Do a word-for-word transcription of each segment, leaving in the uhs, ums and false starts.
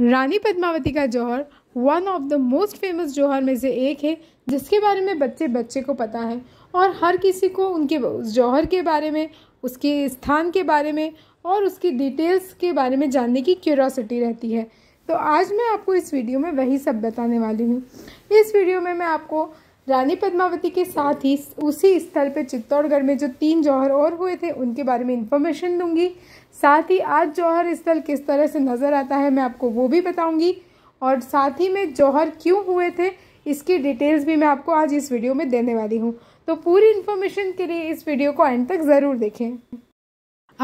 रानी पद्मावती का जौहर one of the most famous जौहर में से एक है, जिसके बारे में बच्चे बच्चे को पता है और हर किसी को उनके उस जौहर के बारे में, उसके स्थान के बारे में और उसकी डिटेल्स के बारे में जानने की क्यूरोसिटी रहती है। तो आज मैं आपको इस वीडियो में वही सब बताने वाली हूँ। इस वीडियो में मैं आपको रानी पद्मावती के साथ ही उसी स्थल पे चित्तौड़गढ़ में जो तीन जौहर और हुए थे उनके बारे में इन्फॉर्मेशन दूंगी। साथ ही आज जौहर स्थल किस तरह से नज़र आता है मैं आपको वो भी बताऊंगी और साथ ही में जौहर क्यों हुए थे इसकी डिटेल्स भी मैं आपको आज इस वीडियो में देने वाली हूँ। तो पूरी इन्फॉर्मेशन के लिए इस वीडियो को एंड तक ज़रूर देखें।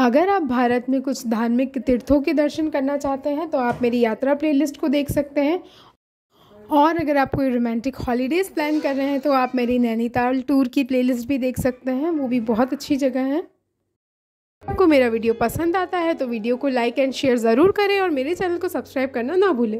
अगर आप भारत में कुछ धार्मिक तीर्थों के दर्शन करना चाहते हैं तो आप मेरी यात्रा प्लेलिस्ट को देख सकते हैं और अगर आप कोई रोमांटिक हॉलीडेज़ प्लान कर रहे हैं तो आप मेरी नैनीताल टूर की प्लेलिस्ट भी देख सकते हैं, वो भी बहुत अच्छी जगह है। आपको मेरा वीडियो पसंद आता है तो वीडियो को लाइक एंड शेयर ज़रूर करें और मेरे चैनल को सब्सक्राइब करना ना भूलें।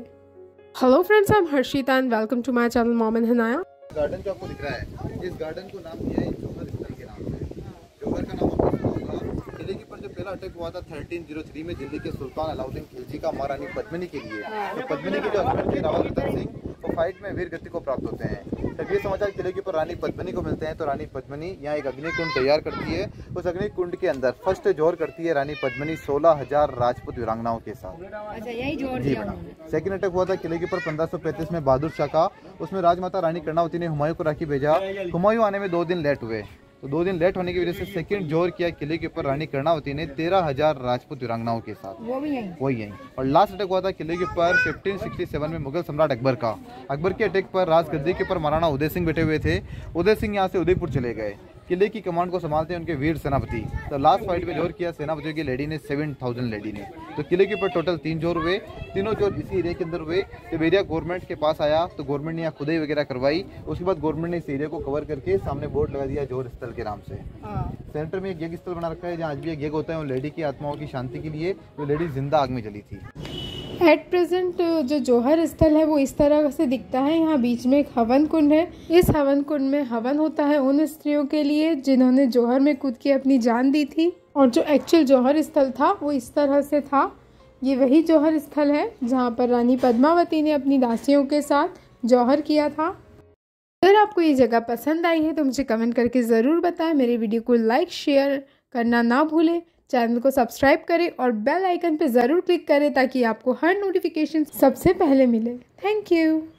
Hello friends, I am Harshita and welcome to my channel mom and Hanaya. Garden जो आपको दिख रहा है, इस गार्डन को नाम दिया है जौहर स्थल के नाम से। जौहर का नाम आपको होगा किले के ऊपर जो पहला अटैक हुआ था तेरह सौ तीन में दिल्ली के सुल्तान अलाउद्दीन खिलजी का महारानी पद्मिनी के लिए। तो पद्मिनी के जो अकबर के रावल उदय सिंह वो फाइट में वीर गति को प्राप्त होते हैं। तब ये समाचार किले के ऊपर रानी पद्मिनी को मिलते हैं तो रानी पद्मिनी यहाँ एक अग्निकुंड तैयार करती है। उस अग्निकुंड के अंदर फर्स्ट जौहर करती है रानी पद्मिनी सोलह हजार राजपूत वीरांगनाओं के साथ। अच्छा, यही जौहर जी बना। सेकेंड अटैक हुआ था किले के ऊपर पंद्रह सौ पैंतीस में बहादुर शाह का। उसमें राजमाता रानी कर्णावती ने हुमायूं को राखी भेजा। हुमायूं आने में दो दिन लेट हुए, तो दो दिन लेट होने की वजह से सेकंड जोर किया किले के ऊपर रानी कर्णावती ने तेरह हजार राजपूत वीरांगनाओं के साथ, वो भी यहीं वही यहीं। और लास्ट अटैक हुआ था किले के ऊपर पंद्रह सौ सरसठ में मुगल सम्राट अकबर का। अकबर के अटैक पर राजगद्दी के ऊपर महाराणा उदय सिंह बैठे हुए थे। उदय सिंह यहाँ से उदयपुर चले गए। किले की कमांड को संभालते हैं उनके वीर सेनापति। तो लास्ट फाइट में जोर किया सेनापतियों की लेडी ने सात हज़ार लेडी ने। तो किले के ऊपर टोटल तीन जोर हुए, तीनों जोर इसी एरिया के अंदर हुए। जब एरिया गवर्नमेंट के पास आया तो गवर्नमेंट ने यहाँ खुदाई वगैरह करवाई। उसके बाद गवर्नमेंट ने इस एरिया को कवर करके सामने बोर्ड लगा दिया जोर स्थल के नाम से। सेंटर में एक यज्ञ स्थल बना रखा है जहाँ आज भी एक यज्ञ होता है उन लेडी की आत्माओं की शांति के लिए, जो लेडी जिंदा आग में जली थी। एट प्रेजेंट जो जौहर स्थल है वो इस तरह से दिखता है। यहाँ बीच में एक हवन कुंड है। इस हवन कुंड में हवन होता है उन स्त्रियों के लिए जिन्होंने जौहर में कूद के अपनी जान दी थी। और जो एक्चुअल जौहर स्थल था वो इस तरह से था। ये वही जौहर स्थल है जहाँ पर रानी पद्मावती ने अपनी दासियों के साथ जौहर किया था। अगर आपको ये जगह पसंद आई है तो मुझे कमेंट करके ज़रूर बताएं। मेरे वीडियो को लाइक शेयर करना ना भूलें, चैनल को सब्सक्राइब करें और बेल आइकन पर ज़रूर क्लिक करें ताकि आपको हर नोटिफिकेशन सबसे पहले मिले। Thank you.